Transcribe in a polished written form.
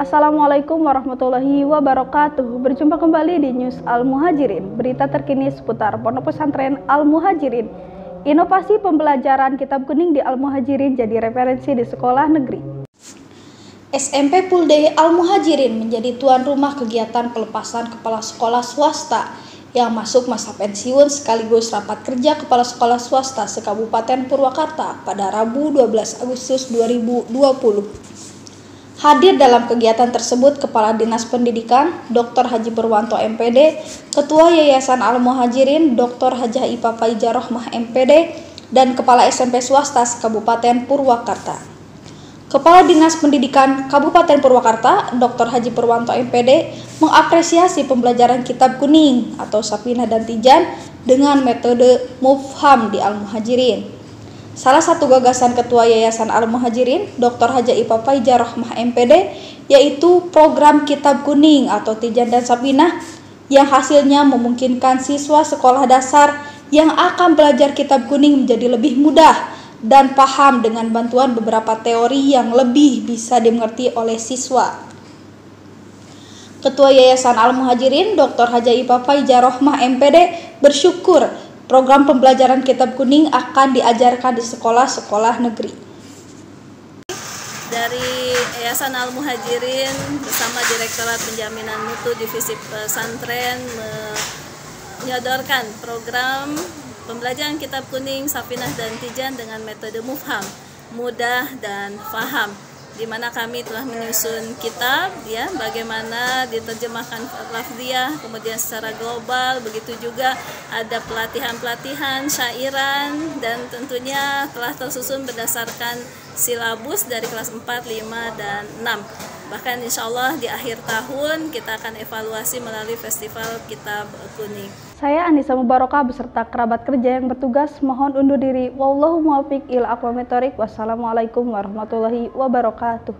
Assalamualaikum warahmatullahi wabarakatuh. Berjumpa kembali di News Al-Muhajirin, berita terkini seputar Pondok Pesantren Al-Muhajirin. Inovasi pembelajaran Kitab Kuning di Al-Muhajirin jadi referensi di sekolah negeri. SMP Pulde Al-Muhajirin menjadi tuan rumah kegiatan pelepasan kepala sekolah swasta yang masuk masa pensiun sekaligus rapat kerja kepala sekolah swasta se-Kabupaten Purwakarta pada Rabu 12 Agustus 2020. Hadir dalam kegiatan tersebut Kepala Dinas Pendidikan Dr. Haji Purwanto MPD, Ketua Yayasan Al-Muhajirin Dr. Hajah Ipa Fajarrohmah MPD, dan Kepala SMP Swasta Kabupaten Purwakarta. Kepala Dinas Pendidikan Kabupaten Purwakarta Dr. Haji Purwanto MPD mengapresiasi pembelajaran Kitab Kuning atau Safinah dan Tijan dengan metode mufham di Al-Muhajirin. Salah satu gagasan Ketua Yayasan Al-Muhajirin, Dr. Hajah Ipa Fajarrohmah MPD, yaitu program Kitab Kuning atau Tijan dan Safinah yang hasilnya memungkinkan siswa sekolah dasar yang akan belajar Kitab Kuning menjadi lebih mudah dan paham dengan bantuan beberapa teori yang lebih bisa dimengerti oleh siswa. Ketua Yayasan Al-Muhajirin, Dr. Hajah Ipa Fajarrohmah MPD, bersyukur program pembelajaran Kitab Kuning akan diajarkan di sekolah-sekolah negeri. Dari Yayasan Al-Muhajirin bersama Direktorat Penjaminan Mutu Divisi Pesantren menyodorkan program pembelajaran Kitab Kuning, Safinah dan Tijan dengan metode mufham, mudah dan faham, di mana kami telah menyusun kitab, ya, bagaimana diterjemahkan lafziah, kemudian secara global, begitu juga ada pelatihan-pelatihan, syairan, dan tentunya telah tersusun berdasarkan silabus dari kelas 4, 5, dan 6. Bahkan insya Allah di akhir tahun kita akan evaluasi melalui Festival Kitab Kuning. Saya Anissa Mubaroka beserta kerabat kerja yang bertugas mohon undur diri. Wallahu muwaffiq ila aqwamit thoriq. Wassalamualaikum warahmatullahi wabarakatuh.